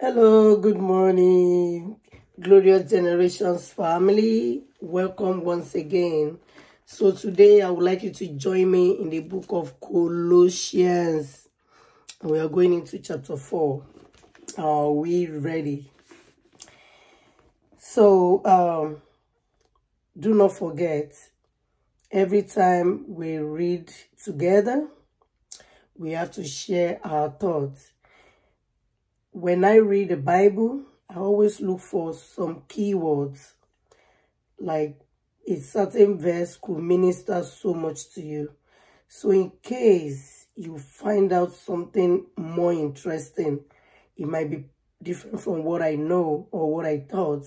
Hello, good morning, Glorious Generations family. Welcome once again. So today I would like you to join me in the book of Colossians. We are going into chapter 4. Are we ready? So do not forget, every time we read together, we have to share our thoughts. When I read the Bible, I always look for some keywords, like a certain verse could minister so much to you. So in case you find out something more interesting, it might be different from what I know or what I thought,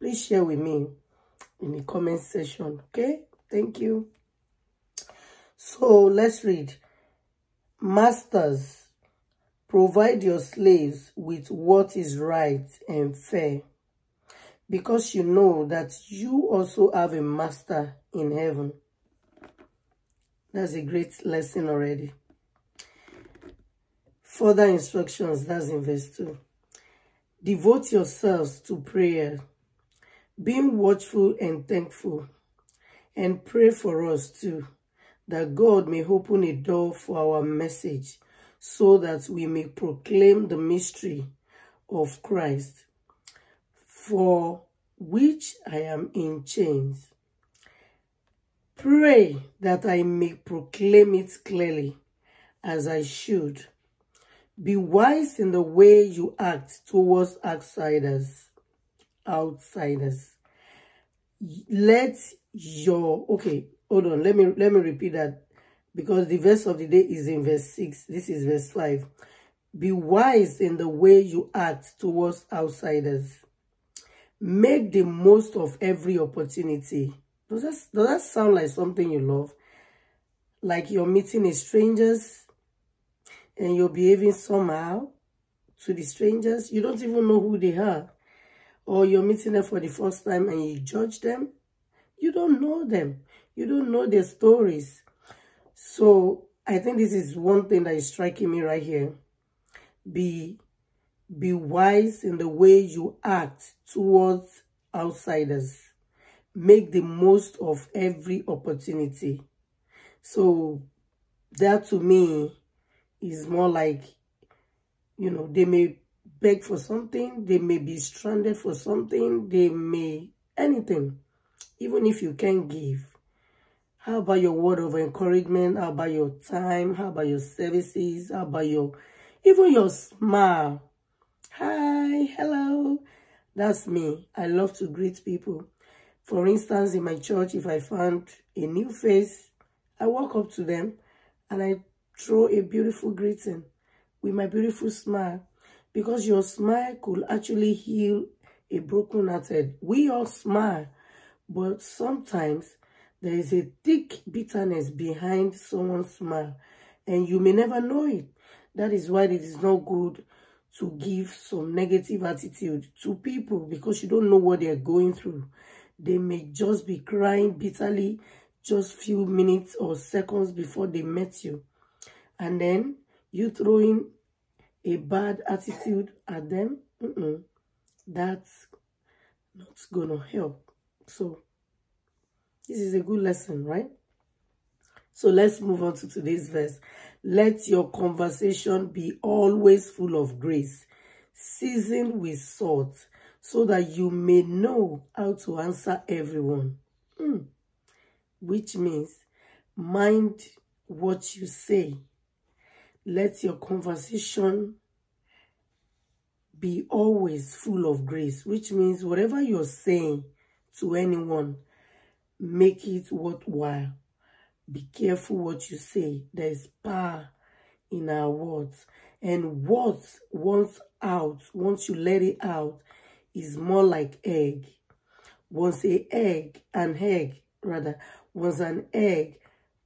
please share with me in the comment section, okay? Thank you. So let's read. Masters, provide your slaves with what is right and fair, because you know that you also have a master in heaven. That's a great lesson already. Further instructions, that's in verse 2. Devote yourselves to prayer, being watchful and thankful, and pray for us too, that God may open a door for our message, so that we may proclaim the mystery of Christ, for which I am in chains. Pray that I may proclaim it clearly, as I should. Be wise in the way you act towards outsiders. Let me repeat that, because the verse of the day is in verse 6. This is verse 5. Be wise in the way you act towards outsiders. Make the most of every opportunity. Does that sound like something you love? Like you're meeting strangers and you're behaving somehow to the strangers. You don't even know who they are. Or you're meeting them for the first time and you judge them. You don't know them. You don't know their stories. So I think this is one thing that is striking me right here. Be wise in the way you act towards outsiders. Make the most of every opportunity. So that to me is more like, you know, they may beg for something, they may be stranded for something, they may anything, even if you can't give. How about your word of encouragement? How about your time? How about your services? How about even your smile? Hi, hello. That's me. I love to greet people. For instance, in my church, if I found a new face, I walk up to them and I throw a beautiful greeting with my beautiful smile. Because your smile could actually heal a broken-hearted. We all smile, but sometimes there is a thick bitterness behind someone's smile, and you may never know it. That is why it is not good to give some negative attitude to people, because you don't know what they are going through. They may just be crying bitterly just few minutes or seconds before they met you. And then you throw in a bad attitude at them. That's not going to help. So this is a good lesson, right? So let's move on to today's verse. Let your conversation be always full of grace, seasoned with salt, so that you may know how to answer everyone. Which means, mind what you say. Let your conversation be always full of grace, which means whatever you're saying to anyone, make it worthwhile. Be careful what you say. There is power in our words. And words, once you let it out, is more like egg. Once an egg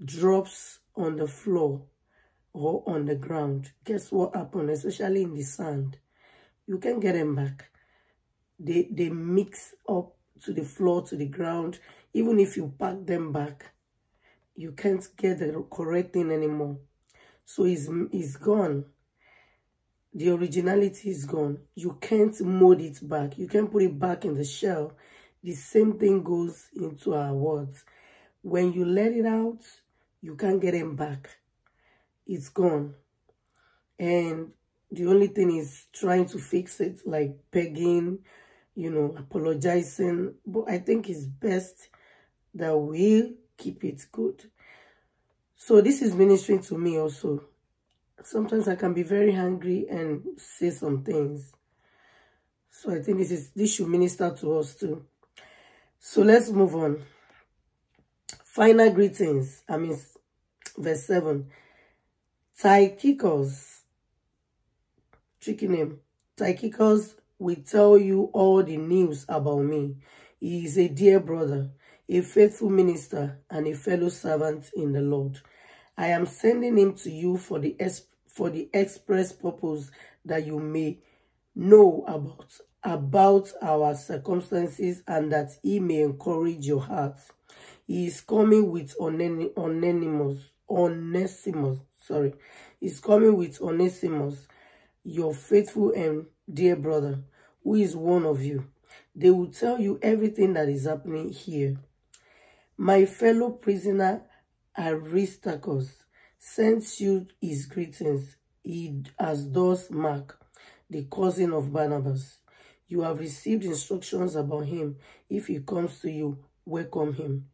drops on the floor or on the ground, guess what happened, especially in the sand? You can't get them back. They mix up to the floor, to the ground. Even if you pack them back, you can't get the correct thing anymore. So it's gone. the originality is gone. You can't mold it back. You can't put it back in the shell. The same thing goes into our words. When you let it out, you can't get them back. It's gone. And the only thing is trying to fix it, like begging, apologizing. But I think it's best that we keep it good. So this is ministering to me also. Sometimes I can be very hungry and say some things. So I think this should minister to us too. So let's move on. Final greetings. Verse 7. Tychicus. Tricky name. Tychicus will tell you all the news about me. He is a dear brother, a faithful minister, and a fellow servant in the Lord. I am sending him to you for the express purpose that you may know about our circumstances and that he may encourage your heart. He is coming with Onesimus, your faithful and dear brother, who is one of you. They will tell you everything that is happening here. My fellow prisoner Aristarchus sends you his greetings. He as does Mark, the cousin of Barnabas. You have received instructions about him. If he comes to you, welcome him.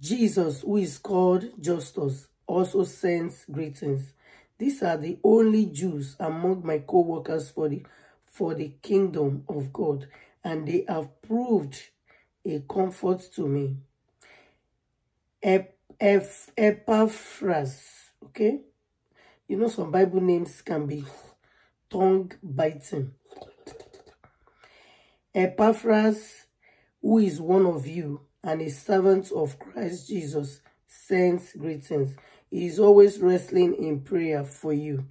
Jesus, who is called Justus, also sends greetings. These are the only Jews among my co-workers for the kingdom of God, and they have proved a comfort to me. Epaphras, okay? Some Bible names can be tongue-biting. Epaphras, who is one of you and a servant of Christ Jesus, sends greetings. He is always wrestling in prayer for you.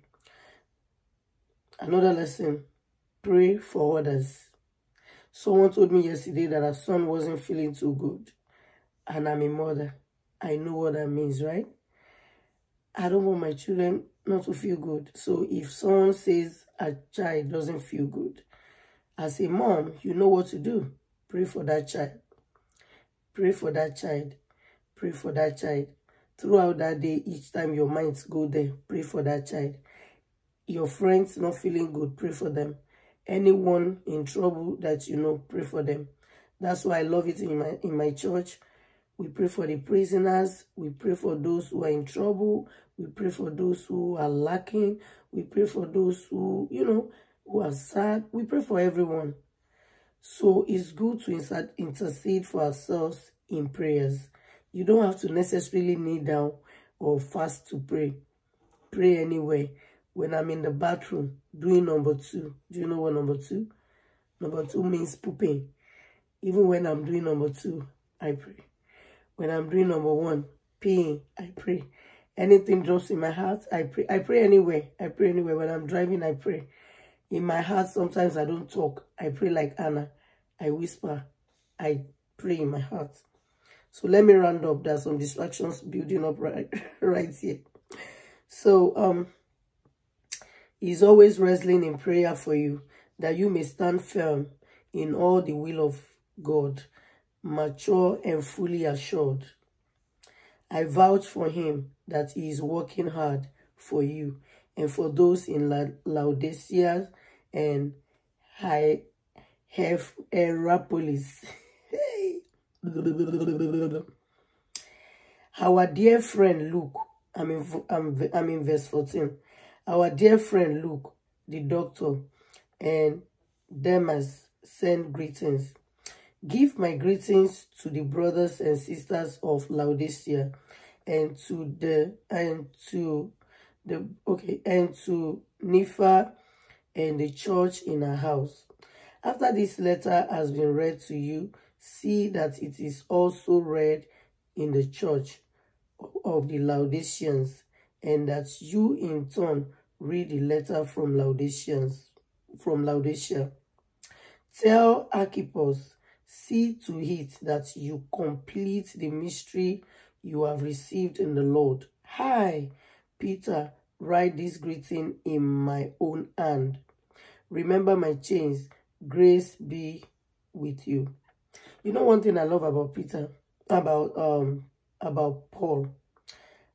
Another lesson, pray for others. Someone told me yesterday that her son wasn't feeling too good. And I'm a mother. I know what that means, right? I don't want my children not to feel good. So if someone says a child doesn't feel good, as a mom, you know what to do. Pray for that child. Pray for that child. Pray for that child. Throughout that day, each time your minds go there, pray for that child. Your friends not feeling good, pray for them. Anyone in trouble that you know, pray for them. That's why I love it in my church. We pray for the prisoners. We pray for those who are in trouble. We pray for those who are lacking. We pray for those who, who are sad. We pray for everyone. So it's good to intercede for ourselves in prayers. You don't have to necessarily kneel down or fast to pray. Pray anyway. When I'm in the bathroom doing number two, do you know what number two? Number two means pooping. Even when I'm doing number two, I pray. When I'm doing number one, peeing, I pray. Anything drops in my heart, I pray. I pray anyway. I pray anyway. When I'm driving, I pray. In my heart, sometimes I don't talk. I pray like Anna. I whisper. I pray in my heart. So let me round up. There's some distractions building up right here. So he's always wrestling in prayer for you, that you may stand firm in all the will of God, mature and fully assured. I vouch for him that he is working hard for you and for those in Laodicea and Hierapolis. Our dear friend Luke, I'm in verse 14. Our dear friend Luke, the doctor, and Demas send greetings. Give my greetings to the brothers and sisters of Laodicea and to Nympha and the church in her house. After this letter has been read to you, see that it is also read in the church of the Laodiceans, and that you in turn read the letter from Laodicea. Tell Archippus, see to it that you complete the mystery you have received in the Lord. Hi, Peter, write this greeting in my own hand. Remember my chains. Grace be with you. You know one thing I love about Peter, about Paul,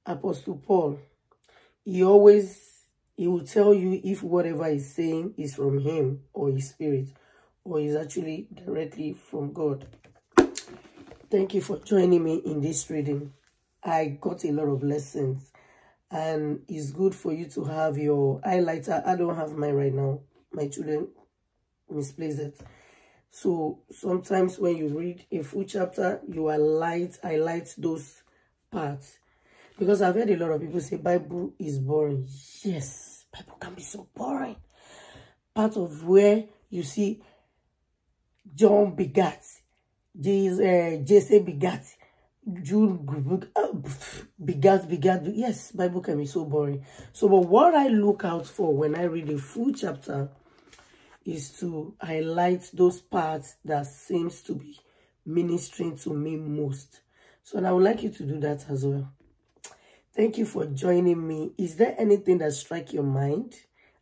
Apostle Paul. He will tell you if whatever he's saying is from him or his spirit, or is actually directly from God. Thank you for joining me in this reading. I got a lot of lessons, and it's good for you to have your highlighter. I don't have mine right now. My children misplaced it. So sometimes when you read a full chapter, you highlight those parts. Because I've heard a lot of people say Bible is boring. Yes, Bible can be so boring. Part of where you see John begat, Jesse begat, Jude begat. Yes, Bible can be so boring. So, but what I look out for when I read a full chapter is to highlight those parts that seems to be ministering to me most. So, and I would like you to do that as well. Thank you for joining me. Is there anything that strikes your mind,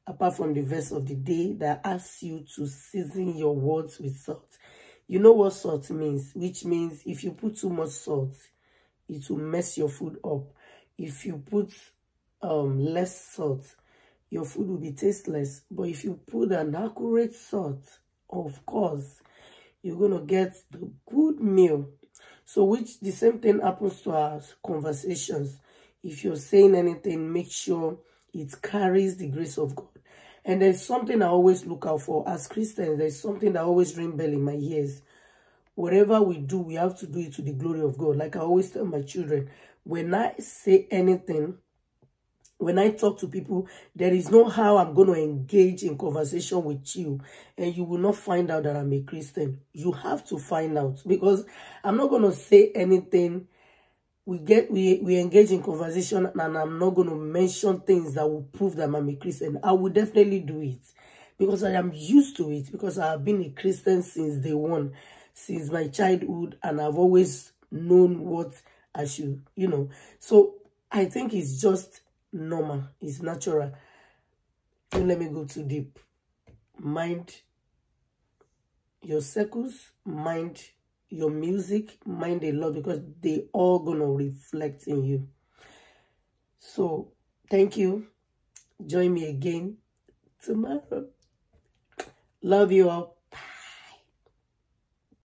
apart from the verse of the day, that asks you to season your words with salt? You know what salt means, which means if you put too much salt, it will mess your food up. If you put less salt, your food will be tasteless. But if you put an accurate salt, of course, you're going to get the good meal. So which the same thing happens to our conversations. If you're saying anything, make sure it carries the grace of God. And there's something I always look out for. As Christians, there's something that always rings bell in my ears. Whatever we do, we have to do it to the glory of God. Like I always tell my children, when I say anything, when I talk to people, there is no how I'm going to engage in conversation with you, and you will not find out that I'm a Christian. You have to find out, because I'm not going to say anything. We engage in conversation, and I'm not going to mention things that will prove that I'm a Christian. I will definitely do it, because I am used to it, because I have been a Christian since day one, since my childhood, and I've always known what I should, you know. So I think it's just normal. It's natural. Don't let me go too deep. Mind your circles, mind your music, mind a lot, because they all gonna reflect in you. So thank you. Join me again tomorrow. Love you all.